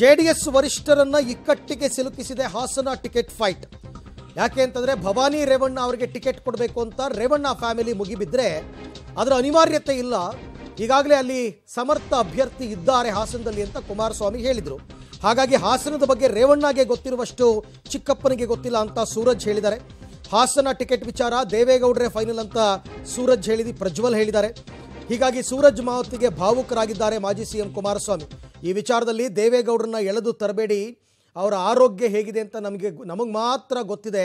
JDS वरिष्ठरन्न इक्कट्टिगे सिलुकिसिदे हासन टिकेट फाइट याके अंतंद्रे भवानी रेवण्ण अवरिगे टिकेट कोडबेकु अंत रेवण्ण फ्यामिली मुगिबिद्रे अदर अनिवार्यते इल्ल ईगागले अल्ली समर्थ अभ्यर्थी इद्दारे हासनदल्लि अंत कुमारस्वामी हेळिदरु। हागागि हासनद बग्गे रेवण्णगे गोत्तिरुवष्टु चिक्कप्पनिगे गोत्तिल्ल अंत सूरज हेळिदारे। हासन टिकेट विचार देवेगौडरे फाइनल अंत सूरज हेळिदि प्रज्वल हेळिदारे। ಹೀಗಾಗಿ ಸೂರಜ್ ಮಾವತಿಗೆ ಭಾವುಕರಾಗಿದ್ದಾರೆ ಮಾಜಿ ಸಿಎಂ ಕುಮಾರಸ್ವಾಮಿ। ಈ ವಿಚಾರದಲ್ಲಿ ದೇವೇಗೌಡರನ್ನ ಎಳೆದು ತರಬೇಡಿ, ಅವರ ಆರೋಗ್ಯ ಹೇಗಿದೆ ಅಂತ ನಮಗೆ ಮಾತ್ರ ಗೊತ್ತಿದೆ,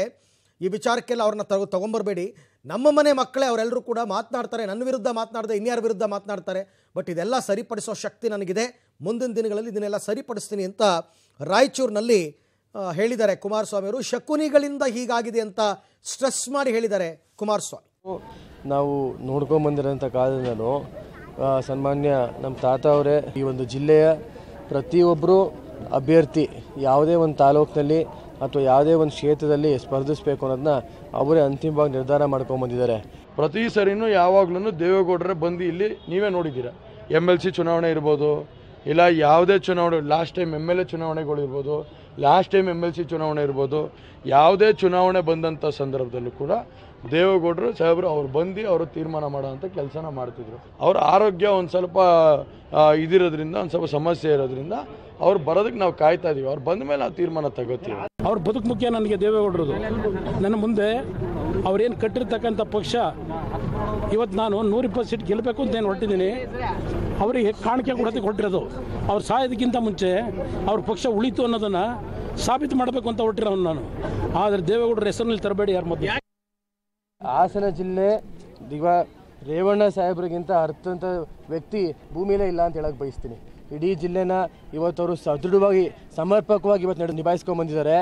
ಈ ವಿಚಾರಕ್ಕೆಲ್ಲ ಅವರನ್ನ ತಗೊಂಬರಬೇಡಿ, ನಮ್ಮ ಮನೆ ಮಕ್ಕಳೇ ಅವರೆಲ್ಲರೂ ಕೂಡ ಮಾತನಾಡ್ತಾರೆ, ನನ್ನ ವಿರುದ್ಧ ಮಾತನಾಡದೆ ಇನ್ಯಾರ ವಿರುದ್ಧ ಮಾತನಾಡ್ತಾರೆ, ಬಟ್ ಇದೆಲ್ಲ ಸರಿಪಡಿಸೋ ಶಕ್ತಿ ನನಗಿದೆ, ಮುಂದಿನ ದಿನಗಳಲ್ಲಿ ಇದನ್ನೆಲ್ಲ ಸರಿಪಡಿಸ್ತೀನಿ ಅಂತ ರಾಯಚೂರಿನಲ್ಲಿ ಹೇಳಿದ್ದಾರೆ ಕುಮಾರಸ್ವಾಮಿ ಅವರು। ಶಕುನಿಗಳಿಂದ ಹೀಗಾಗಿದೆ ಅಂತ ಸ್ಟ್ರೆಸ್ ಮಾಡಿ ಹೇಳಿದ್ದಾರೆ ಕುಮಾರಸ್ವಾಮಿ। ನಾವು ನೋಡ್ಕೊಂಬಂದಿರೋಂಥ ಕಾಲದಿಂದಲೂ ಸನ್ಮಾನ್ಯ ನಮ್ಮ ತಾತವರೇ ಈ ಒಂದು ಜಿಲ್ಲೆಯ ಪ್ರತಿಯೊಬ್ಬರು ಅಭ್ಯರ್ಥಿ ಯಾವುದೇ ಒಂದು ತಾಲೂಕಿನಲ್ಲಿ ಅಥವಾ ಯಾವುದೇ ಒಂದು ಕ್ಷೇತ್ರದಲ್ಲಿ ಸ್ಪರ್ಧಿಸಬೇಕು ಅನ್ನೋದನ್ನ ಅವರೇ ಅಂತಿಮವಾಗಿ ನಿರ್ಧಾರ ಮಾಡ್ಕೊಂಬಂದಿದ್ದಾರೆ। ಪ್ರತಿ ಸರಿನೂ ಯಾವಾಗಲೂ ದೇವೇಗೌಡರೇ ಬಂದು ಇಲ್ಲಿ ನೀವೇ ನೋಡಿದ್ದೀರಾ, ಎಮ್ ಎಲ್ ಸಿ ಚುನಾವಣೆ ಇರ್ಬೋದು, ಇಲ್ಲ ಯಾವುದೇ ಚುನಾವಣೆ, last time M L A ಚುನಾವಣೆಗಳಿರ್ಬೋದು, last time M L C ಚುನಾವಣೆ ಇರ್ಬೋದು, ಯಾವುದೇ ಚುನಾವಣೆ ಬಂದಂಥ ಸಂದರ್ಭದಲ್ಲೂ ಕೂಡ ದೇವೇಗೌಡರು ಸಾಹೇಬರು ಅವ್ರು ಬಂದು ಅವರು ತೀರ್ಮಾನ ಮಾಡೋಂಥ ಕೆಲಸನ ಮಾಡ್ತಿದ್ರು। ಅವ್ರ ಆರೋಗ್ಯ ಒಂದು ಸ್ವಲ್ಪ ಇದಿರೋದ್ರಿಂದ, ಒಂದು ಸ್ವಲ್ಪ ಸಮಸ್ಯೆ ಇರೋದ್ರಿಂದ ಅವ್ರು ಬರೋದಕ್ಕೆ ನಾವು ಕಾಯ್ತಾ ಇದೀವಿ, ಅವ್ರು ಬಂದ ಮೇಲೆ ನಾವು ತೀರ್ಮಾನ ತಗೋತೀವಿ। ಅವ್ರ ಬದುಕು ಮುಖ್ಯ ನನಗೆ ದೇವೇಗೌಡರದು, ನನ್ನ ಮುಂದೆ ಅವ್ರೇನು ಕಟ್ಟಿರ್ತಕ್ಕಂಥ ಪಕ್ಷ ಇವತ್ತು ನಾನು 120 ಸೀಟ್ ಗೆಲ್ಲಬೇಕು ಅಂತ ಏನು ಹೊರಟಿದ್ದೀನಿ, ಅವರಿಗೆ ಕಾಣಿಕೆ ಕೊಡೋದಕ್ಕೆ ಹೊರಟಿರೋದು, ಅವ್ರು ಸಾಯೋದಕ್ಕಿಂತ ಮುಂಚೆ ಅವ್ರ ಪಕ್ಷ ಉಳಿತು ಅನ್ನೋದನ್ನು ಸಾಬೀತು ಮಾಡಬೇಕು ಅಂತ ಹೊರಟಿರೋ ನಾನು। ಆದರೆ ದೇವೇಗೌಡರ ಹೆಸರಿನಲ್ಲಿ ತರಬೇಡಿ ಯಾರು ಮೊದಲು। ಹಾಸನ ಜಿಲ್ಲೆ ದಿವ ರೇವಣ್ಣ ಸಾಹೇಬ್ರಿಗಿಂತ ಅರ್ಥವಂತ ವ್ಯಕ್ತಿ ಭೂಮಿಯಲ್ಲೇ ಇಲ್ಲ ಅಂತ ಹೇಳಕ್ಕೆ ಬಯಸ್ತೀನಿ। ಇಡೀ ಜಿಲ್ಲೆನ ಇವತ್ತವರು ಸದೃಢವಾಗಿ ಸಮರ್ಪಕವಾಗಿ ಇವತ್ತು ನಿಭಾಯಿಸ್ಕೊಂಬಂದಿದ್ದಾರೆ।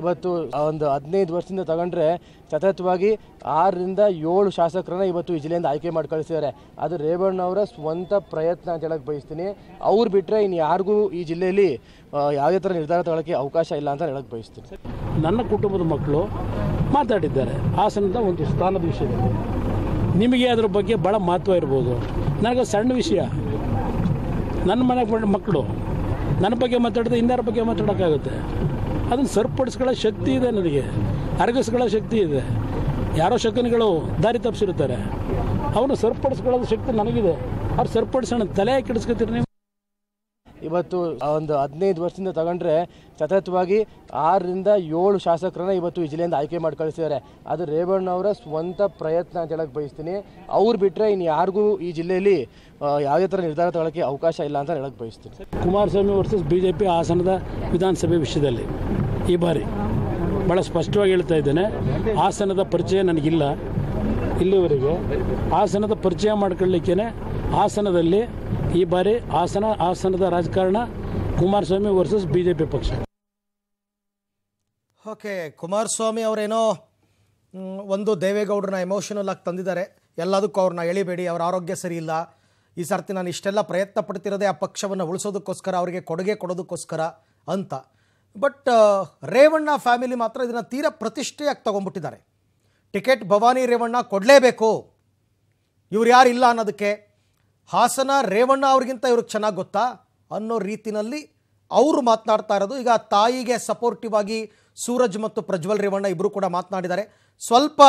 ಇವತ್ತು ಒಂದು 15 ವರ್ಷದಿಂದ ತಗೊಂಡ್ರೆ ಸತತವಾಗಿ 6 ರಿಂದ 7 ಶಾಸಕರನ್ನ ಇವತ್ತು ಈ ಜಿಲ್ಲೆಯಿಂದ ಆಯ್ಕೆ ಮಾಡಿ ಕಳಿಸಿದ್ದಾರೆ। ಅದು ರೇವಣ್ಣವರ ಸ್ವಂತ ಪ್ರಯತ್ನ ಅಂತ ಹೇಳಕ್ಕೆ ಬಯಸ್ತೀನಿ। ಅವ್ರು ಬಿಟ್ಟರೆ ಇನ್ನು ಯಾರಿಗೂ ಈ ಜಿಲ್ಲೆಯಲ್ಲಿ ಯಾವುದೇ ಥರ ನಿರ್ಧಾರ ತಗೊಳ್ಳೋಕ್ಕೆ ಅವಕಾಶ ಇಲ್ಲ ಅಂತ ಹೇಳಕ್ಕೆ ಬಯಸ್ತೀನಿ। ನನ್ನ ಕುಟುಂಬದ ಮಕ್ಕಳು ಮಾತಾಡಿದ್ದಾರೆ ಹಾಸನದ ಒಂದು ಸ್ಥಾನದ ವಿಷಯದಲ್ಲಿ, ನಿಮಗೆ ಅದರ ಬಗ್ಗೆ ಭಾಳ ಮಹತ್ವ ಇರ್ಬೋದು, ನನಗೆ ಸಣ್ಣ ವಿಷಯ, ನನ್ನ ಮನೆ ಮಕ್ಕಳು ನನ್ನ ಬಗ್ಗೆ ಮಾತಾಡಿದ್ರೆ ಇನ್ಯಾರ ಬಗ್ಗೆ ಮಾತಾಡೋಕ್ಕಾಗುತ್ತೆ? ಅದನ್ನು ಸರಿಪಡಿಸ್ಕೊಳ್ಳೋ ಶಕ್ತಿ ಇದೆ ನನಗೆ, ಅರಗಿಸ್ಕೊಳ್ಳೋ ಶಕ್ತಿ ಇದೆ। ಯಾರೋ ಶಕುನಿಗಳು ದಾರಿ ತಪ್ಪಿಸಿರ್ತಾರೆ, ಅವನು ಸರಿಪಡಿಸ್ಕೊಳ್ಳೋದು ಶಕ್ತಿ ನನಗಿದೆ, ಅವ್ರು ಸರಿಪಡಿಸೋಣ, ತಲೆ ಕೆಡಿಸ್ಕೊತೀರಿ ನೀವು। ಇವತ್ತು ಒಂದು 15 ವರ್ಷದಿಂದ ತಗೊಂಡ್ರೆ ಸತತವಾಗಿ 6 ರಿಂದ 7 ಶಾಸಕರನ್ನ ಇವತ್ತು ಈ ಜಿಲ್ಲೆಯಿಂದ ಆಯ್ಕೆ ಮಾಡಿ ಕಳಿಸಿದ್ದಾರೆ। ಅದು ರೇವಣ್ಣವರ ಸ್ವಂತ ಪ್ರಯತ್ನ ಅಂತ ಹೇಳಕ್ಕೆ ಬಯಸ್ತೀನಿ। ಅವ್ರು ಬಿಟ್ಟರೆ ಇನ್ನು ಯಾರಿಗೂ ಈ ಜಿಲ್ಲೆಯಲ್ಲಿ ಯಾವುದೇ ಥರ ನಿರ್ಧಾರ ತಗೊಳ್ಳೋಕ್ಕೆ ಅವಕಾಶ ಇಲ್ಲ ಅಂತ ಹೇಳಕ್ಕೆ ಬಯಸ್ತೀನಿ। ಕುಮಾರಸ್ವಾಮಿ ವರ್ಸಸ್ BJP ಹಾಸನದ ವಿಧಾನಸಭೆ ವಿಷಯದಲ್ಲಿ ಈ ಬಾರಿ ಭಾಳ ಸ್ಪಷ್ಟವಾಗಿ ಹೇಳ್ತಾ ಇದ್ದೇನೆ, ಹಾಸನದ ಪರಿಚಯ ನನಗಿಲ್ಲ ಇಲ್ಲಿವರೆಗೆ, ಹಾಸನದ ಪರಿಚಯ ಮಾಡ್ಕೊಳ್ಳಿಕ್ಕೇ ಹಾಸನದಲ್ಲಿ ಈ ಬಾರಿ ಹಾಸನದ ರಾಜಕಾರಣ ಕುಮಾರಸ್ವಾಮಿ ವರ್ಸಸ್ BJP ಪಕ್ಷ। ಓಕೆ, ಕುಮಾರಸ್ವಾಮಿ ಅವರೇನೋ ಒಂದು ದೇವೇಗೌಡರನ್ನ ಎಮೋಷನಲ್ ಆಗಿ ತಂದಿದ್ದಾರೆ, ಎಲ್ಲದಕ್ಕೂ ಅವ್ರನ್ನ ಎಳಿಬೇಡಿ, ಅವ್ರ ಆರೋಗ್ಯ ಸರಿ ಇಲ್ಲ, ಈ ಸರ್ತಿ ನಾನು ಇಷ್ಟೆಲ್ಲ ಪ್ರಯತ್ನ ಪಡ್ತಿರೋದೇ ಆ ಪಕ್ಷವನ್ನು ಉಳಿಸೋದಕ್ಕೋಸ್ಕರ, ಅವರಿಗೆ ಕೊಡುಗೆ ಕೊಡೋದಕ್ಕೋಸ್ಕರ ಅಂತ। ಬಟ್ ರೇವಣ್ಣ ಫ್ಯಾಮಿಲಿ ಮಾತ್ರ ಇದನ್ನು ತೀರಾ ಪ್ರತಿಷ್ಠೆಯಾಗಿ ತಗೊಂಡ್ಬಿಟ್ಟಿದ್ದಾರೆ, ಟಿಕೆಟ್ ಭವಾನಿ ರೇವಣ್ಣ ಕೊಡಲೇಬೇಕು, ಇವ್ರು ಯಾರು ಇಲ್ಲ ಅನ್ನೋದಕ್ಕೆ, ಹಾಸನ ರೇವಣ್ಣ ಅವ್ರಿಗಿಂತ ಇವ್ರಿಗೆ ಚೆನ್ನಾಗಿ ಗೊತ್ತಾ ಅನ್ನೋ ರೀತಿಯಲ್ಲಿ ಅವರು ಮಾತನಾಡ್ತಾ ಇರೋದು। ಈಗ ತಾಯಿಗೆ ಸಪೋರ್ಟಿವ್ ಆಗಿ ಸೂರಜ್ ಮತ್ತು ಪ್ರಜ್ವಲ್ ರೇವಣ್ಣ ಇಬ್ಬರು ಕೂಡ ಮಾತನಾಡಿದ್ದಾರೆ, ಸ್ವಲ್ಪ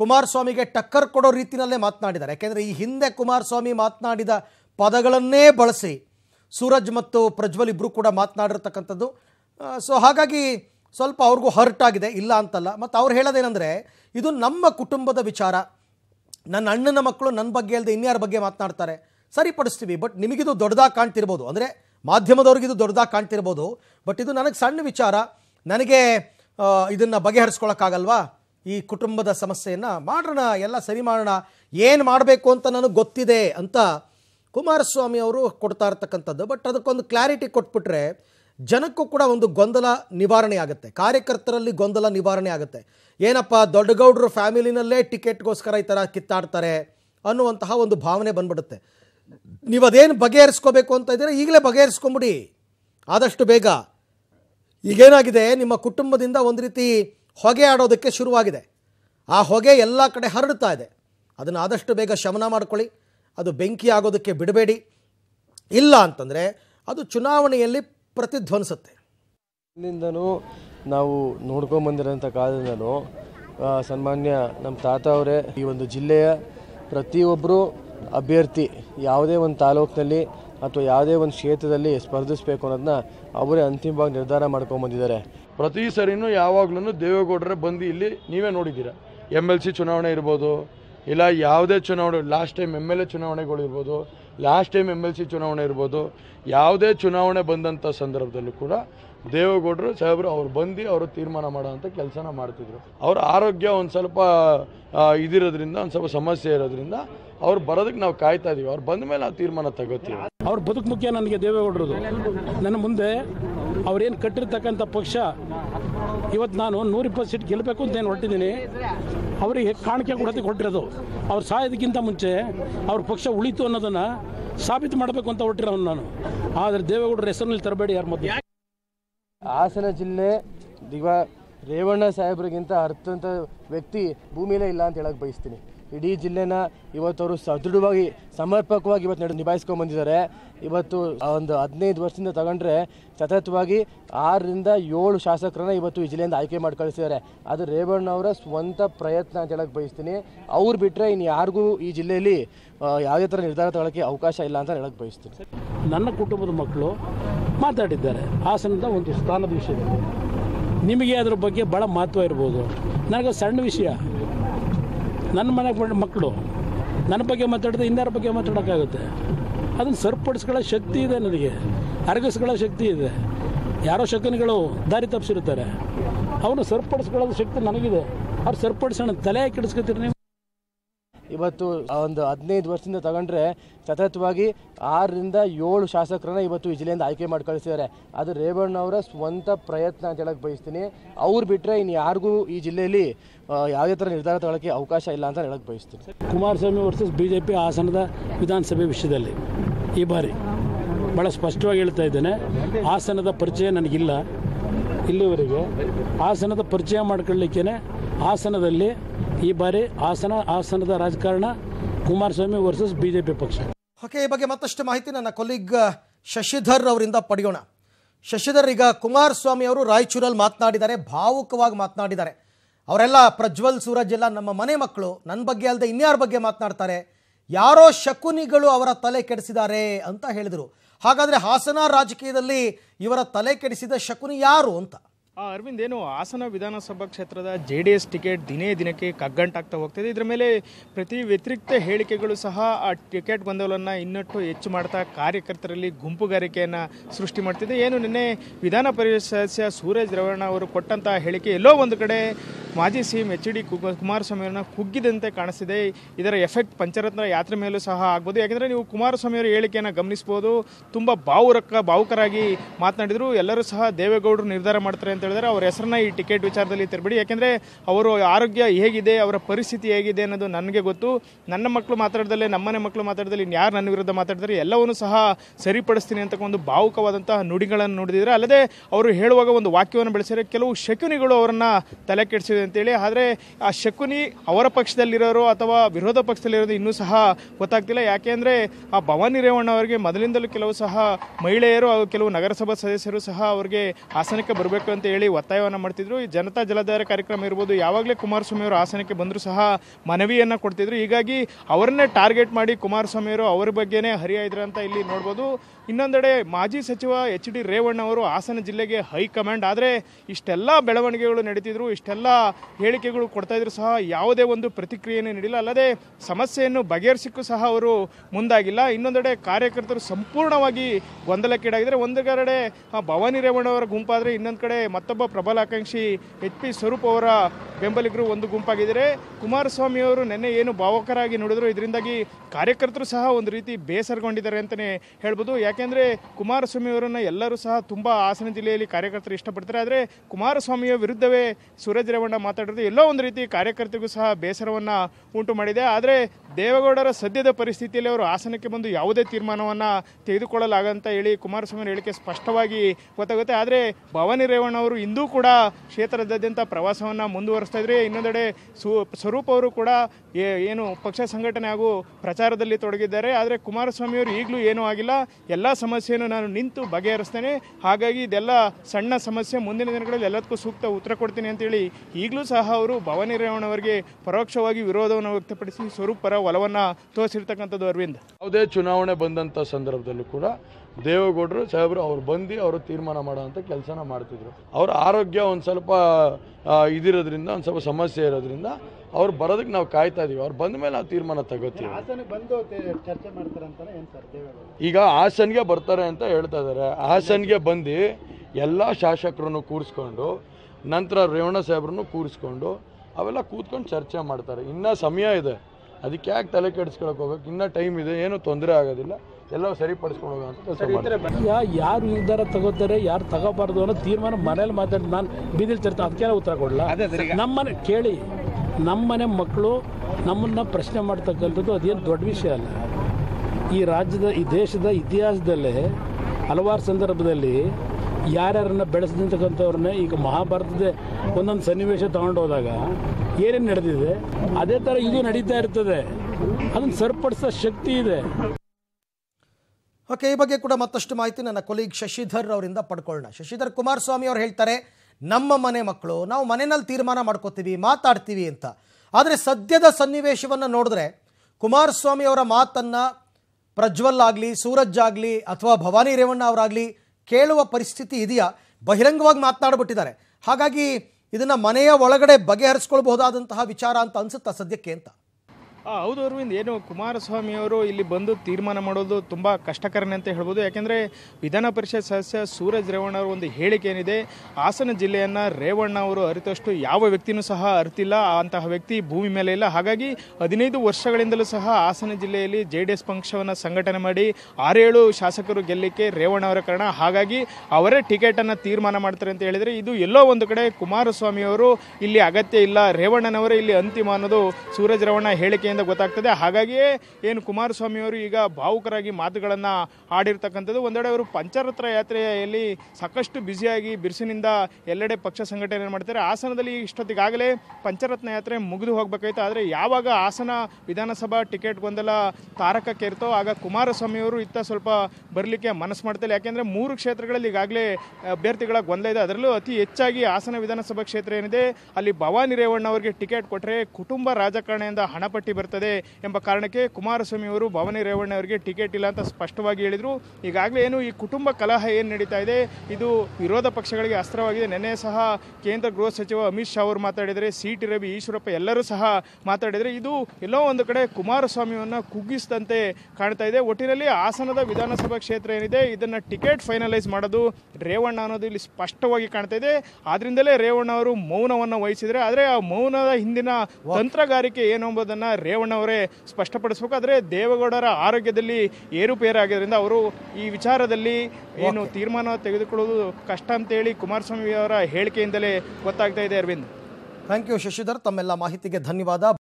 ಕುಮಾರಸ್ವಾಮಿಗೆ ಟಕ್ಕರ್ ಕೊಡೋ ರೀತಿಯಲ್ಲೇ ಮಾತನಾಡಿದ್ದಾರೆ। ಯಾಕೆಂದರೆ ಈ ಹಿಂದೆ ಕುಮಾರಸ್ವಾಮಿ ಮಾತನಾಡಿದ ಪದಗಳನ್ನೇ ಬಳಸಿ ಸೂರಜ್ ಮತ್ತು ಪ್ರಜ್ವಲ್ ಇಬ್ಬರು ಕೂಡ ಮಾತನಾಡಿರ್ತಕ್ಕಂಥದ್ದು। ಸೊ ಹಾಗಾಗಿ ಸ್ವಲ್ಪ ಅವ್ರಿಗೂ ಹರ್ಟ್ ಆಗಿದೆ, ಇಲ್ಲ ಅಂತಲ್ಲ। ಮತ್ತು ಅವ್ರು ಹೇಳೋದೇನೆಂದರೆ, ಇದು ನಮ್ಮ ಕುಟುಂಬದ ವಿಚಾರ, ನನ್ನ ಅಣ್ಣನ ಮಕ್ಕಳು ನನ್ನ ಬಗ್ಗೆ ಅಲ್ಲದೆ ಇನ್ಯಾರ ಬಗ್ಗೆ ಮಾತನಾಡ್ತಾರೆ, ಸರಿಪಡಿಸ್ತೀವಿ, ಬಟ್ ನಿಮಗಿದು ದೊಡ್ಡದಾಗಿ ಕಾಣ್ತಿರ್ಬೋದು, ಅಂದರೆ ಮಾಧ್ಯಮದವ್ರಿಗಿದು ದೊಡ್ಡದಾಗಿ ಕಾಣ್ತಿರ್ಬೋದು, ಬಟ್ ಇದು ನನಗೆ ಸಣ್ಣ ವಿಚಾರ, ನನಗೆ ಇದನ್ನು ಬಗೆಹರಿಸ್ಕೊಳಕ್ಕಾಗಲ್ವಾ ಈ ಕುಟುಂಬದ ಸಮಸ್ಯೆಯನ್ನು, ಮಾಡೋಣ, ಎಲ್ಲ ಸರಿ ಮಾಡೋಣ, ಏನು ಮಾಡಬೇಕು ಅಂತ ನನಗೆ ಗೊತ್ತಿದೆ ಅಂತ ಕುಮಾರಸ್ವಾಮಿ ಅವರು ಕೊಡ್ತಾ ಇರ್ತಕ್ಕಂಥದ್ದು। ಬಟ್ ಅದಕ್ಕೊಂದು ಕ್ಲಾರಿಟಿ ಕೊಟ್ಬಿಟ್ರೆ ಜನಕ್ಕೂ ಕೂಡ ಒಂದು ಗೊಂದಲ ನಿವಾರಣೆ ಆಗುತ್ತೆ, ಕಾರ್ಯಕರ್ತರಲ್ಲಿ ಗೊಂದಲ ನಿವಾರಣೆ ಆಗುತ್ತೆ. ಏನಪ್ಪ ದೊಡ್ಡಗೌಡರ ಫ್ಯಾಮಿಲಿನಲ್ಲೇ ಟಿಕೆಟ್ಗೋಸ್ಕರ ಈ ಥರ ಕಿತ್ತಾಡ್ತಾರೆ ಅನ್ನುವಂತಹ ಒಂದು ಭಾವನೆ ಬಂದ್ಬಿಡುತ್ತೆ. ನೀವು ಅದೇನು ಬಗೆಹರಿಸ್ಕೋಬೇಕು ಅಂತ ಇದ್ದೀರಾ ಈಗಲೇ ಬಗೆಹರಿಸ್ಕೊಂಬಿಡಿ ಆದಷ್ಟು ಬೇಗ. ಈಗೇನಾಗಿದೆ, ನಿಮ್ಮ ಕುಟುಂಬದಿಂದ ಒಂದು ರೀತಿ ಹೊಗೆ ಆಡೋದಕ್ಕೆ ಶುರುವಾಗಿದೆ. ಆ ಹೊಗೆ ಎಲ್ಲ ಕಡೆ ಹರಡ್ತಾ ಇದೆ. ಅದನ್ನು ಆದಷ್ಟು ಬೇಗ ಶಮನ ಮಾಡ್ಕೊಳ್ಳಿ, ಅದು ಬೆಂಕಿ ಆಗೋದಕ್ಕೆ ಬಿಡಬೇಡಿ. ಇಲ್ಲ ಅಂತಂದರೆ ಅದು ಚುನಾವಣೆಯಲ್ಲಿ ಪ್ರತಿಧ್ವನಿಸುತ್ತೆ. ಹಿಂದಿಂದನೂ ನಾವು ನೋಡ್ಕೊಂಬಂದಿರೋಂಥ ಕಾಲದಿಂದಲೂ ಸನ್ಮಾನ್ಯ ನಮ್ಮ ತಾತ ಅವರೇ ಈ ಒಂದು ಜಿಲ್ಲೆಯ ಪ್ರತಿಯೊಬ್ಬರು ಅಭ್ಯರ್ಥಿ ಯಾವುದೇ ಒಂದು ತಾಲೂಕಿನಲ್ಲಿ ಅಥವಾ ಯಾವುದೇ ಒಂದು ಕ್ಷೇತ್ರದಲ್ಲಿ ಸ್ಪರ್ಧಿಸಬೇಕು ಅನ್ನೋದನ್ನ ಅವರೇ ಅಂತಿಮವಾಗಿ ನಿರ್ಧಾರ ಮಾಡ್ಕೊಂಬಂದಿದ್ದಾರೆ. ಪ್ರತಿ ಸರಿನೂ ಯಾವಾಗಲೂ ದೇವೇಗೌಡರೇ ಬಂದು ಇಲ್ಲಿ ನೀವೇ ನೋಡಿದ್ದೀರಾ, MLC ಚುನಾವಣೆ ಇರ್ಬೋದು, ಇಲ್ಲ ಯಾವುದೇ ಚುನಾವಣೆ, ಲಾಸ್ಟ್ ಟೈಮ್ MLA ಚುನಾವಣೆಗಳಿರ್ಬೋದು, ಲಾಸ್ಟ್ ಟೈಮ್ MLC ಚುನಾವಣೆ ಇರ್ಬೋದು, ಯಾವುದೇ ಚುನಾವಣೆ ಬಂದಂಥ ಸಂದರ್ಭದಲ್ಲೂ ಕೂಡ ದೇವೇಗೌಡರು ಸಾಹೇಬರು ಅವ್ರು ಬಂದು ಅವರು ತೀರ್ಮಾನ ಮಾಡೋಂಥ ಕೆಲಸನ ಮಾಡ್ತಿದ್ರು. ಅವ್ರ ಆರೋಗ್ಯ ಒಂದು ಸ್ವಲ್ಪ ಇದಿರೋದ್ರಿಂದ, ಒಂದು ಸ್ವಲ್ಪ ಸಮಸ್ಯೆ ಇರೋದ್ರಿಂದ ಅವ್ರು ಬರೋದಕ್ಕೆ ನಾವು ಕಾಯ್ತಾ ಇದೀವಿ. ಅವ್ರು ಬಂದ ಮೇಲೆ ನಾವು ತೀರ್ಮಾನ ತಗೋತೀವಿ. ಅವ್ರ ಬದುಕು ಮುಖ್ಯ ನನಗೆ ದೇವೇಗೌಡರದು. ನನ್ನ ಮುಂದೆ ಅವ್ರೇನು ಕಟ್ಟಿರ್ತಕ್ಕಂಥ ಪಕ್ಷ ಇವತ್ತು ನಾನು 120 ಸೀಟ್ ಗೆಲ್ಲಬೇಕು ಅಂತ ಏನು ಹೊರಟಿದ್ದೀನಿ. ಅವರಿಗೆ ಕಾಣಿಕೆ ಕೊಡೋದಕ್ಕೆ ಹೊರಟಿರೋದು. ಅವ್ರು ಸಾಯೋದಕ್ಕಿಂತ ಮುಂಚೆ ಅವ್ರ ಪಕ್ಷ ಉಳಿತು ಅನ್ನೋದನ್ನು ಸಾಬೀತು ಮಾಡಬೇಕು ಅಂತ ಹೊರಟಿರೋನು ನಾನು. ಆದರೆ ದೇವೇಗೌಡರ ಹೆಸರಿನಲ್ಲಿ ತರಬೇಡಿ ಯಾರು ಮೊದಲು. ಹಾಸನ ಜಿಲ್ಲೆ ದಿವಾ ರೇವಣ್ಣ ಸಾಹೇಬ್ರಿಗಿಂತ ಅರ್ಥವಂತ ವ್ಯಕ್ತಿ ಭೂಮಿಯಲ್ಲೇ ಇಲ್ಲ ಅಂತ ಹೇಳಕ್ಕೆ ಬಯಸ್ತೀನಿ. ಇಡೀ ಜಿಲ್ಲೆನ ಇವತ್ತವರು ಸದೃಢವಾಗಿ ಸಮರ್ಪಕವಾಗಿ ಇವತ್ತು ನಿಭಾಯಿಸ್ಕೊಂಡ್ಬಂದಿದ್ದಾರೆ. ಇವತ್ತು ಒಂದು 15 ವರ್ಷದಿಂದ ತಗೊಂಡ್ರೆ ಸತತವಾಗಿ 6ರಿಂದ 7 ಶಾಸಕರನ್ನ ಇವತ್ತು ಈ ಜಿಲ್ಲೆಯಿಂದ ಆಯ್ಕೆ ಮಾಡಿ ಕಳಿಸಿದ್ದಾರೆ. ಅದು ರೇವಣ್ಣವರ ಸ್ವಂತ ಪ್ರಯತ್ನ ಅಂತ ಹೇಳಕ್ಕೆ ಬಯಸ್ತೀನಿ. ಅವ್ರು ಬಿಟ್ಟರೆ ಇನ್ನು ಯಾರಿಗೂ ಈ ಜಿಲ್ಲೆಯಲ್ಲಿ ಯಾವುದೇ ಥರ ನಿರ್ಧಾರ ತಗೊಳ್ಳೋಕ್ಕೆ ಅವಕಾಶ ಇಲ್ಲ ಅಂತ ಹೇಳಕ್ಕೆ ಬಯಸ್ತೀನಿ. ನನ್ನ ಕುಟುಂಬದ ಮಕ್ಕಳು ಮಾತಾಡಿದ್ದಾರೆ ಹಾಸನದ ಒಂದು ಸ್ಥಾನದ ವಿಷಯದಲ್ಲಿ. ನಿಮಗೆ ಅದರ ಬಗ್ಗೆ ಭಾಳ ಮಹತ್ವ ಇರ್ಬೋದು, ನನಗೆ ಸಣ್ಣ ವಿಷಯ. ನನ್ನ ಮನೆಗೆ ಮಕ್ಕಳು ನನ್ನ ಬಗ್ಗೆ ಮಾತಾಡಿದ್ರೆ ಇನ್ಯಾರ ಬಗ್ಗೆ ಮಾತಾಡೋಕ್ಕಾಗುತ್ತೆ? ಅದನ್ನು ಸರಿಪಡಿಸ್ಕೊಳ್ಳೋ ಶಕ್ತಿ ಇದೆ ನನಗೆ, ಅರಗಿಸ್ಕೊಳ್ಳೋ ಶಕ್ತಿ ಇದೆ. ಯಾರೋ ಶಕನ್ಗಳು ದಾರಿ ತಪ್ಪಿಸಿರ್ತಾರೆ, ಅವನು ಸರಿಪಡಿಸ್ಕೊಳ್ಳೋದು ಶಕ್ತಿ ನನಗಿದೆ. ಅವ್ರು ಸರಿಪಡಿಸೋಣ, ತಲೆ ಕೆಡಿಸ್ಕೊತೀರಿ ನೀವು. ಇವತ್ತು ಒಂದು 15 ವರ್ಷದಿಂದ ತಗೊಂಡ್ರೆ ಸತತವಾಗಿ 6ರಿಂದ 7 ಶಾಸಕರನ್ನ ಇವತ್ತು ಈ ಜಿಲ್ಲೆಯಿಂದ ಆಯ್ಕೆ ಮಾಡಿ ಕಳಿಸಿದ್ದಾರೆ. ಅದು ರೇವಣ್ಣವರ ಸ್ವಂತ ಪ್ರಯತ್ನ ಅಂತ ಹೇಳಕ್ಕೆ ಬಯಸ್ತೀನಿ. ಅವ್ರು ಬಿಟ್ಟರೆ ಇನ್ನು ಯಾರಿಗೂ ಈ ಜಿಲ್ಲೆಯಲ್ಲಿ ಯಾವುದೇ ಥರ ನಿರ್ಧಾರ ತಗೊಳ್ಳೋಕ್ಕೆ ಅವಕಾಶ ಇಲ್ಲ ಅಂತ ಹೇಳಕ್ಕೆ ಬಯಸ್ತೀನಿ. ಕುಮಾರಸ್ವಾಮಿ ವರ್ಸಸ್ BJP ಹಾಸನದ ವಿಧಾನಸಭೆ ವಿಷಯದಲ್ಲಿ ಈ ಬಾರಿ ಭಾಳ ಸ್ಪಷ್ಟವಾಗಿ ಹೇಳ್ತಾ ಇದ್ದೇನೆ. ಹಾಸನದ ಪರಿಚಯ ನನಗಿಲ್ಲ ಇಲ್ಲಿವರೆಗೆ. ಹಾಸನದ ಪರಿಚಯ ಮಾಡ್ಕೊಳ್ಳಿಕ್ಕೇ ಹಾಸನದಲ್ಲಿ ಈ ಬಾರಿ ಹಾಸನದ ರಾಜಕಾರಣ ಕುಮಾರಸ್ವಾಮಿ ವರ್ಸಸ್ BJP ಪಕ್ಷ. ಓಕೆ, ಈ ಬಗ್ಗೆ ಮತ್ತಷ್ಟು ಮಾಹಿತಿ ನನ್ನ ಕೊಲೀಗ್ ಶಶಿಧರ್ ಅವರಿಂದ ಪಡೆಯೋಣ. ಶಶಿಧರ್, ಈಗ ಕುಮಾರಸ್ವಾಮಿ ಅವರು ರಾಯಚೂರಲ್ಲಿ ಮಾತನಾಡಿದ್ದಾರೆ, ಭಾವುಕವಾಗಿ ಮಾತನಾಡಿದ್ದಾರೆ. ಅವರೆಲ್ಲ ಪ್ರಜ್ವಲ್ ಸೂರಜ್ ಎಲ್ಲ ನಮ್ಮ ಮನೆ ಮಕ್ಕಳು, ನನ್ನ ಬಗ್ಗೆ ಅಲ್ಲದೆ ಇನ್ಯಾರ ಬಗ್ಗೆ ಮಾತನಾಡ್ತಾರೆ? ಯಾರೋ ಶಕುನಿಗಳು ಅವರ ತಲೆ ಕೆಡಿಸಿದ್ದಾರೆ ಅಂತ ಹೇಳಿದರು. ಹಾಗಾದರೆ ಹಾಸನ ರಾಜಕೀಯದಲ್ಲಿ ಇವರ ತಲೆ ಕೆಡಿಸಿದ ಶಕುನಿ ಯಾರು ಅಂತ? ಅರವಿಂದ್, ಏನು ಹಾಸನ ವಿಧಾನಸಭಾ ಕ್ಷೇತ್ರದ JDS ಟಿಕೆಟ್ ದಿನೇ ದಿನಕ್ಕೆ ಕಗ್ಗಂಟಾಗ್ತಾ ಹೋಗ್ತಿದೆ. ಇದರ ಮೇಲೆ ಪ್ರತಿ ವ್ಯತಿರಿಕ್ತ ಹೇಳಿಕೆಗಳು ಸಹ ಆ ಟಿಕೆಟ್ ಗೊಂದಲವನ್ನು ಇನ್ನಷ್ಟು ಹೆಚ್ಚು ಮಾಡ್ತಾ ಕಾರ್ಯಕರ್ತರಲ್ಲಿ ಗುಂಪುಗಾರಿಕೆಯನ್ನು ಸೃಷ್ಟಿ ಮಾಡ್ತಿದೆ. ಏನು ನಿನ್ನೆ ವಿಧಾನ ಪರಿಷತ್ ಸದಸ್ಯ ಸೂರಜ್ ರೇವಣ್ಣ ಅವರು ಕೊಟ್ಟಂತಹ ಹೇಳಿಕೆ ಎಲ್ಲೋ ಒಂದು ಕಡೆ ಮಾಜಿ CM HD ಕುಮಾರಸ್ವಾಮಿಯವ್ರನ್ನ ಕುಗ್ಗಿದಂತೆ ಕಾಣಿಸ್ತಿದೆ. ಇದರ ಎಫೆಕ್ಟ್ ಪಂಚರತ್ನ ಯಾತ್ರೆ ಮೇಲೂ ಸಹ ಆಗ್ಬೋದು. ಯಾಕೆಂದರೆ ನೀವು ಕುಮಾರಸ್ವಾಮಿಯವರ ಹೇಳಿಕೆಯನ್ನು ಗಮನಿಸ್ಬೋದು, ತುಂಬ ಭಾವುಕರಾಗಿ ಮಾತನಾಡಿದರು. ಎಲ್ಲರೂ ಸಹ ದೇವೇಗೌಡರು ನಿರ್ಧಾರ ಮಾಡ್ತಾರೆ ಅಂತ ಹೇಳಿದ್ರೆ ಅವ್ರ ಹೆಸರನ್ನ ಈ ಟಿಕೆಟ್ ವಿಚಾರದಲ್ಲಿ ತೆರಬೇಡಿ, ಯಾಕೆಂದರೆ ಅವರು ಆರೋಗ್ಯ ಹೇಗಿದೆ, ಅವರ ಪರಿಸ್ಥಿತಿ ಹೇಗಿದೆ ಅನ್ನೋದು ನನಗೆ ಗೊತ್ತು. ನನ್ನ ಮಕ್ಕಳು ಮಾತಾಡ್ದಲ್ಲೇ, ನಮ್ಮನೆ ಮಕ್ಕಳು ಮಾತಾಡ್ದಲ್ಲಿ ಇನ್ಯಾರು ನನ್ನ ವಿರುದ್ಧ ಮಾತಾಡ್ತಾರೆ, ಎಲ್ಲವನ್ನೂ ಸಹ ಸರಿಪಡಿಸ್ತೀನಿ ಅಂತ ಒಂದು ಭಾವುಕವಾದಂತಹ ನುಡಿಗಳನ್ನು ನೋಡಿದರೆ, ಅಲ್ಲದೆ ಅವರು ಹೇಳುವಾಗ ಒಂದು ವಾಕ್ಯವನ್ನು ಬೆಳೆಸಿದರೆ ಕೆಲವು ಶಕುನಿಗಳು ಅವರನ್ನು ತಲೆ ಕೆಡಿಸಿದೆ ಅಂತೇಳಿ. ಆದರೆ ಆ ಶಕುನಿ ಅವರ ಪಕ್ಷದಲ್ಲಿರೋರು ಅಥವಾ ವಿರೋಧ ಪಕ್ಷದಲ್ಲಿರೋದು ಇನ್ನೂ ಸಹ ಗೊತ್ತಾಗ್ತಿಲ್ಲ. ಯಾಕೆಂದರೆ ಆ ಭವಾನಿ ರೇವಣ್ಣ ಅವರಿಗೆ ಮೊದಲಿಂದಲೂ ಕೆಲವು ಸಹ ಮಹಿಳೆಯರು ಹಾಗೂ ಕೆಲವು ನಗರಸಭಾ ಸದಸ್ಯರು ಸಹ ಅವರಿಗೆ ಹಾಸನಕ್ಕೆ ಬರಬೇಕು ಅಂತ ಹೇಳಿ ಒತ್ತಾಯವನ್ನು ಮಾಡ್ತಿದ್ರು. ಈ ಜನತಾ ಜಲಧಾರೆ ಕಾರ್ಯಕ್ರಮ ಇರ್ಬೋದು, ಯಾವಾಗಲೇ ಕುಮಾರಸ್ವಾಮಿ ಅವರು ಹಾಸನಕ್ಕೆ ಬಂದರೂ ಸಹ ಮನವಿಯನ್ನು ಕೊಡ್ತಿದ್ರು. ಹೀಗಾಗಿ ಅವರನ್ನೇ ಟಾರ್ಗೆಟ್ ಮಾಡಿ ಕುಮಾರಸ್ವಾಮಿಯವರು ಅವರ ಬಗ್ಗೆನೇ ಹರಿಯಾಯಿದ್ರು ಅಂತ ಇಲ್ಲಿ ನೋಡ್ಬೋದು. ಇನ್ನೊಂದೆಡೆ ಮಾಜಿ ಸಚಿವ HD ರೇವಣ್ಣ ಅವರು ಹಾಸನ ಜಿಲ್ಲೆಗೆ ಹೈಕಮಾಂಡ್. ಆದರೆ ಇಷ್ಟೆಲ್ಲ ಬೆಳವಣಿಗೆಗಳು ನಡೀತಿದ್ರು, ಇಷ್ಟೆಲ್ಲ ಹೇಳಿಕೆಗಳು ಕೊಡ್ತಾ ಇದ್ರು ಸಹ ಯಾವುದೇ ಒಂದು ಪ್ರತಿಕ್ರಿಯೆನೇ ನೀಡಿಲ್ಲ. ಅಲ್ಲದೆ ಸಮಸ್ಯೆಯನ್ನು ಬಗೆಹರಿಸಕ್ಕೂ ಸಹ ಅವರು ಮುಂದಾಗಿಲ್ಲ. ಇನ್ನೊಂದೆಡೆ ಕಾರ್ಯಕರ್ತರು ಸಂಪೂರ್ಣವಾಗಿ ಗೊಂದಲಕ್ಕೀಡಾಗಿದ್ದಾರೆ. ಒಂದು ಕಡೆ ಭವಾನಿ ರೇವಣ್ಣ ಅವರ ಗುಂಪಾದರೆ, ಇನ್ನೊಂದು ಕಡೆ ಮತ್ತೊಬ್ಬ ಪ್ರಬಲ ಆಕಾಂಕ್ಷಿ HP ಸ್ವರೂಪ್ ಅವರ ಬೆಂಬಲಿಗರು ಒಂದು ಗುಂಪಾಗಿದ್ದಾರೆ. ಕುಮಾರಸ್ವಾಮಿ ಅವರು ನಿನ್ನೆ ಏನು ಭಾವಕರಾಗಿ ನೋಡಿದ್ರು, ಇದರಿಂದಾಗಿ ಕಾರ್ಯಕರ್ತರು ಸಹ ಒಂದು ರೀತಿ ಬೇಸರಗೊಂಡಿದ್ದಾರೆ ಅಂತಲೇ ಹೇಳ್ಬೋದು. ಯಾಕೆಂದರೆ ಕುಮಾರಸ್ವಾಮಿಯವರನ್ನು ಎಲ್ಲರೂ ಸಹ ತುಂಬ ಹಾಸನ ಜಿಲ್ಲೆಯಲ್ಲಿ ಕಾರ್ಯಕರ್ತರು ಇಷ್ಟಪಡ್ತಾರೆ. ಆದರೆ ಕುಮಾರಸ್ವಾಮಿಯ ವಿರುದ್ಧವೇ ಸುರೇಶ್ ರೇವಣ್ಣ ಮಾತಾಡಿರೋದು ಎಲ್ಲೋ ಒಂದು ರೀತಿ ಕಾರ್ಯಕರ್ತರಿಗೂ ಸಹ ಬೇಸರವನ್ನು ಉಂಟು ಮಾಡಿದೆ. ಆದರೆ ದೇವೇಗೌಡರ ಸದ್ಯದ ಪರಿಸ್ಥಿತಿಯಲ್ಲಿ ಅವರು ಹಾಸನಕ್ಕೆ ಬಂದು ಯಾವುದೇ ತೀರ್ಮಾನವನ್ನು ತೆಗೆದುಕೊಳ್ಳಲಾಗಂತ ಹೇಳಿ ಕುಮಾರಸ್ವಾಮಿ ಹೇಳಿಕೆ ಸ್ಪಷ್ಟವಾಗಿ ಗೊತ್ತಾಗುತ್ತೆ. ಆದರೆ ಭವಾನಿ ರೇವಣ್ಣ ಅವರು ಇಂದೂ ಕೂಡ ಕ್ಷೇತ್ರದಾದ್ಯಂತ ಪ್ರವಾಸವನ್ನು ಮುಂದುವರಿಸ್ತಾ ಇದ್ರೆ, ಇನ್ನೊಂದೆಡೆ ಸ್ವರೂಪ್ ಅವರು ಕೂಡ ಏನು ಪಕ್ಷ ಸಂಘಟನೆ ಹಾಗೂ ಪ್ರಚಾರದಲ್ಲಿ ತೊಡಗಿದ್ದಾರೆ. ಆದರೆ ಕುಮಾರಸ್ವಾಮಿಯವರು ಈಗಲೂ ಏನೂ ಆಗಿಲ್ಲ, ಎಲ್ಲ ಸಮಸ್ಯೆಯನ್ನು ನಾನು ನಿಂತು ಬಗೆಹರಿಸ್ತೇನೆ, ಹಾಗಾಗಿ ಇದೆಲ್ಲ ಸಣ್ಣ ಸಮಸ್ಯೆ, ಮುಂದಿನ ದಿನಗಳಲ್ಲಿ ಎಲ್ಲದಕ್ಕೂ ಸೂಕ್ತ ಉತ್ತರ ಕೊಡ್ತೀನಿ ಅಂತೇಳಿ ಈಗಲೂ ಸಹ ಅವರು ಭವಾನಿ ರೇವಣ್ಣವರಿಗೆ ಪರೋಕ್ಷವಾಗಿ ವಿರೋಧವನ್ನು ವ್ಯಕ್ತಪಡಿಸಿ ಸ್ವರೂಪ್ ಪರ ಒಲವನ್ನು ತೋರಿಸಿರ್ತಕ್ಕಂಥದ್ದು. ಅರವಿಂದ್, ಯಾವುದೇ ಚುನಾವಣೆ ಬಂದಂಥ ಸಂದರ್ಭದಲ್ಲೂ ಕೂಡ ದೇವೇಗೌಡರು ಸಾಹೇಬರು ಅವ್ರು ಬಂದು ಅವರು ತೀರ್ಮಾನ ಮಾಡೋಂಥ ಕೆಲಸನ ಮಾಡ್ತಿದ್ರು. ಅವ್ರ ಆರೋಗ್ಯ ಒಂದು ಸ್ವಲ್ಪ ಇದಿರೋದ್ರಿಂದ, ಒಂದು ಸ್ವಲ್ಪ ಸಮಸ್ಯೆ ಇರೋದ್ರಿಂದ ಅವ್ರು ಬರೋದಕ್ಕೆ ನಾವು ಕಾಯ್ತಾ ಇದೀವಿ. ಅವ್ರು ಬಂದ ಮೇಲೆ ನಾವು ತೀರ್ಮಾನ ತಗೋತೀವಿ. ಈಗ ಹಾಸನ್ಗೆ ಬರ್ತಾರೆ ಅಂತ ಹೇಳ್ತಾ ಇದ್ದಾರೆ. ಹಾಸನ್ಗೆ ಬಂದು ಎಲ್ಲ ಶಾಸಕರನ್ನು ಕೂರಿಸ್ಕೊಂಡು, ನಂತರ ರೇವಣ್ಣ ಸಾಹೇಬ್ರನ್ನು ಕೂರಿಸ್ಕೊಂಡು ಅವೆಲ್ಲ ಕೂತ್ಕೊಂಡು ಚರ್ಚೆ ಮಾಡ್ತಾರೆ. ಇನ್ನೂ ಸಮಯ ಇದೆ, ಅದಕ್ಕೆ ಯಾಕೆ ತಲೆ ಕೆಡಿಸ್ಕೊಳಕ್ಕೆ ಹೋಗೋಕೆ? ಇನ್ನೂ ಟೈಮ್ ಇದೆ, ಏನೂ ತೊಂದರೆ ಆಗೋದಿಲ್ಲ, ಎಲ್ಲ ಸರಿಪಡಿಸ್ಕೊಂಡು ಹೋಗೋಂಥ. ಯಾರು ನಿರ್ಧಾರ ತಗೋತಾರೆ, ಯಾರು ತಗೋಬಾರ್ದು ಅನ್ನೋ ತೀರ್ಮಾನ ಮನೇಲಿ ಮಾತಾಡಿ ನಾನು ಬೀದಿಲಿ ಚರ್ಚೆ, ಅದಕ್ಕೆ ಉತ್ತರ ಕೊಡಲ್ಲ. ನಮ್ಮನೆ ಕೇಳಿ, ನಮ್ಮನೆ ಮಕ್ಕಳು ನಮ್ಮನ್ನು ಪ್ರಶ್ನೆ ಮಾಡ್ತಕ್ಕಂಥದ್ದು ಅದೇನು ದೊಡ್ಡ ವಿಷಯ ಅಲ್ಲ. ಈ ರಾಜ್ಯದ, ಈ ದೇಶದ ಇತಿಹಾಸದಲ್ಲೇ ಹಲವಾರು ಸಂದರ್ಭದಲ್ಲಿ ಯಾರ್ಯಾರನ್ನು ಬೆಳೆಸಿದಂಥಕ್ಕಂಥವ್ರನ್ನೇ ಈಗ ಮಹಾಭಾರತದ ಒಂದೊಂದು ಸನ್ನಿವೇಶ ತಗೊಂಡೋದಾಗ ಏನೇನು ನಡೆದಿದೆ ಅದೇ ಥರ ಇದು ನಡೀತಾ ಇರ್ತದೆ. ಅದನ್ನು ಸರಿಪಡಿಸೋ ಶಕ್ತಿ ಇದೆ. ಓಕೆ, ಈ ಬಗ್ಗೆ ಕೂಡ ಮತ್ತಷ್ಟು ಮಾಹಿತಿ ನನ್ನ ಕೊಲೀಗ್ ಶಶಿಧರ್ ಅವರಿಂದ ಪಡ್ಕೊಳ್ಳೋಣ. ಶಶಿಧರ್, ಕುಮಾರಸ್ವಾಮಿ ಅವರು ಹೇಳ್ತಾರೆ ನಮ್ಮ ಮನೆ ಮಕ್ಕಳು, ನಾವು ಮನೆಯಲ್ಲಿ ತೀರ್ಮಾನ ಮಾಡ್ಕೋತೀವಿ, ಮಾತಾಡ್ತೀವಿ ಅಂತ. ಆದರೆ ಸದ್ಯದ ಸನ್ನಿವೇಶವನ್ನು ನೋಡಿದ್ರೆ ಕುಮಾರಸ್ವಾಮಿ ಅವರ ಮಾತನ್ನು ಪ್ರಜ್ವಲ್ ಆಗಲಿ, ಸೂರಜ್ ಆಗಲಿ ಅಥವಾ ಭವಾನಿ ರೇವಣ್ಣ ಅವರಾಗಲಿ ಕೇಳುವ ಪರಿಸ್ಥಿತಿ ಇದೆಯಾ? ಬಹಿರಂಗವಾಗಿ ಮಾತನಾಡಿಬಿಟ್ಟಿದ್ದಾರೆ. ಹಾಗಾಗಿ ಇದನ್ನು ಮನೆಯ ಒಳಗಡೆ ಬಗೆಹರಿಸ್ಕೊಳ್ಬಹುದಾದಂತಹ ವಿಚಾರ ಅಂತ ಅನಿಸುತ್ತಾ ಸದ್ಯಕ್ಕೆ ಅಂತ? ಹೌದು ಅರವಿಂದ್, ಏನು ಕುಮಾರಸ್ವಾಮಿಯವರು ಇಲ್ಲಿ ಬಂದು ತೀರ್ಮಾನ ಮಾಡೋದು ತುಂಬ ಕಷ್ಟಕರನೇ ಅಂತ ಹೇಳ್ಬೋದು. ಯಾಕೆಂದರೆ ವಿಧಾನ ಪರಿಷತ್ ಸದಸ್ಯ ಸೂರಜ್ ರೇವಣ್ಣ ಅವರ ಒಂದು ಹೇಳಿಕೆ ಏನಿದೆ, ಹಾಸನ ಜಿಲ್ಲೆಯನ್ನು ರೇವಣ್ಣ ಅವರು ಅರಿತಷ್ಟು ಯಾವ ವ್ಯಕ್ತಿಯೂ ಸಹ ಅರಿತಿಲ್ಲ, ಅಂತಹ ವ್ಯಕ್ತಿ ಭೂಮಿ ಮೇಲೆ ಇಲ್ಲ. ಹಾಗಾಗಿ 15 ವರ್ಷಗಳಿಂದಲೂ ಸಹ ಹಾಸನ ಜಿಲ್ಲೆಯಲ್ಲಿ JDS ಪಕ್ಷವನ್ನು ಸಂಘಟನೆ ಮಾಡಿ 6-7 ಶಾಸಕರು ಗೆಲ್ಲಕ್ಕೆ ರೇವಣ್ಣ ಅವರ ಕಾರಣ. ಹಾಗಾಗಿ ಅವರೇ ಟಿಕೆಟನ್ನು ತೀರ್ಮಾನ ಮಾಡ್ತಾರೆ ಅಂತ ಹೇಳಿದರೆ ಇದು ಎಲ್ಲೋ ಒಂದು ಕಡೆ ಕುಮಾರಸ್ವಾಮಿಯವರು ಇಲ್ಲಿ ಅಗತ್ಯ ಇಲ್ಲ, ರೇವಣ್ಣನವರೇ ಇಲ್ಲಿ ಅಂತಿಮ ಅನ್ನೋದು ಸೂರಜ್ ರೇವಣ್ಣ ಹೇಳಿಕೆ ಗೊತ್ತಾಗ್ತದೆ. ಹಾಗಾಗಿಯೇ ಏನು ಕುಮಾರಸ್ವಾಮಿ ಅವರು ಈಗ ಭಾವುಕರಾಗಿ ಮಾತುಗಳನ್ನು ಆಡಿರ್ತಕ್ಕಂಥದ್ದು. ಒಂದೆಡೆ ಅವರು ಪಂಚರತ್ನ ಯಾತ್ರೆಯಲ್ಲಿ ಸಾಕಷ್ಟು ಬ್ಯುಸಿಯಾಗಿ ಬಿರುಸಿನಿಂದ ಎಲ್ಲೆಡೆ ಪಕ್ಷ ಸಂಘಟನೆ ಮಾಡ್ತಾರೆ. ಹಾಸನದಲ್ಲಿ ಇಷ್ಟೊತ್ತಿಗಾಗಲೇ ಪಂಚರತ್ನ ಯಾತ್ರೆ ಮುಗಿದು ಹೋಗಬೇಕಾಯ್ತು. ಆದರೆ ಯಾವಾಗ ಹಾಸನ ವಿಧಾನಸಭಾ ಟಿಕೆಟ್ ಗೊಂದಲ ತಾರಕಕ್ಕೇರ್ತೋ ಆಗ ಕುಮಾರಸ್ವಾಮಿ ಅವರು ಇತ್ತ ಸ್ವಲ್ಪ ಬರಲಿಕ್ಕೆ ಮನಸ್ಸು ಮಾಡ್ತಾರೆ. ಯಾಕೆಂದರೆ 3 ಕ್ಷೇತ್ರಗಳಲ್ಲಿ ಈಗಾಗಲೇ ಅಭ್ಯರ್ಥಿಗಳ ಗೊಂದಲ ಇದೆ. ಅದರಲ್ಲೂ ಅತಿ ಹೆಚ್ಚಾಗಿ ಹಾಸನ ವಿಧಾನಸಭಾ ಕ್ಷೇತ್ರ ಏನಿದೆ ಅಲ್ಲಿ ಭವಾನಿ ರೇವಣ್ಣ ಅವರಿಗೆ ಟಿಕೆಟ್ ಕೊಟ್ಟರೆ ಕುಟುಂಬ ರಾಜಕಾರಣದಿಂದ ಹಣಪಟ್ಟಿ ಬರ್ತದೆ ಎಂಬ ಕಾರಣಕ್ಕೆ ಕುಮಾರಸ್ವಾಮಿ ಅವರು ಭವಾನಿ ರೇವಣ್ಣ ಅವರಿಗೆ ಟಿಕೆಟ್ ಇಲ್ಲ ಅಂತ ಸ್ಪಷ್ಟವಾಗಿ ಹೇಳಿದರು. ಈಗಾಗಲೇ ಏನು ಈ ಕುಟುಂಬ ಕಲಹ ಏನು ನಡೀತಾ ಇದೆ ಇದು ವಿರೋಧ ಪಕ್ಷಗಳಿಗೆ ಅಸ್ತ್ರವಾಗಿದೆ. ನಿನ್ನೆ ಸಹ ಕೇಂದ್ರ ಗೃಹ ಸಚಿವ ಅಮಿತ್ ಶಾ ಅವರು ಮಾತಾಡಿದರೆ, CT ರವಿ, ಈಶ್ವರಪ್ಪ ಎಲ್ಲರೂ ಸಹ ಮಾತಾಡಿದರೆ ಇದು ಎಲ್ಲೋ ಒಂದು ಕಡೆ ಕುಮಾರಸ್ವಾಮಿಯನ್ನು ಕುಗ್ಗಿಸಿದಂತೆ ಕಾಣ್ತಾ ಇದೆ. ಒಟ್ಟಿನಲ್ಲಿ ಹಾಸನದ ವಿಧಾನಸಭಾ ಕ್ಷೇತ್ರ ಏನಿದೆ ಇದನ್ನು ಟಿಕೆಟ್ ಫೈನಲೈಸ್ ಮಾಡೋದು ರೇವಣ್ಣ ಅನ್ನೋದು ಇಲ್ಲಿ ಸ್ಪಷ್ಟವಾಗಿ ಕಾಣ್ತಾ ಇದೆ. ಆದ್ದರಿಂದಲೇ ರೇವಣ್ಣ ಅವರು ಮೌನವನ್ನು ವಹಿಸಿದರೆ, ಆದರೆ ಆ ಮೌನದ ಹಿಂದಿನ ತಂತ್ರಗಾರಿಕೆ ಏನು ಎಂಬುದನ್ನು ರೇವಣ್ಣ ಅವರೇ ಸ್ಪಷ್ಟಪಡಿಸಬೇಕು. ಆದರೆ ದೇವೇಗೌಡರ ಆರೋಗ್ಯದಲ್ಲಿ ಏರುಪೇರಾಗಿದ್ದರಿಂದ ಅವರು ಈ ವಿಚಾರದಲ್ಲಿ ಏನು ತೀರ್ಮಾನ ತೆಗೆದುಕೊಳ್ಳೋದು ಕಷ್ಟ ಅಂತೇಳಿ ಕುಮಾರಸ್ವಾಮಿ ಅವರ ಹೇಳಿಕೆಯಿಂದಲೇ ಗೊತ್ತಾಗ್ತಾ ಇದೆ. ಅರವಿಂದ್, ಥ್ಯಾಂಕ್ ಯು ಶಶಿಧರ್, ತಮ್ಮೆಲ್ಲ ಮಾಹಿತಿಗೆ ಧನ್ಯವಾದ.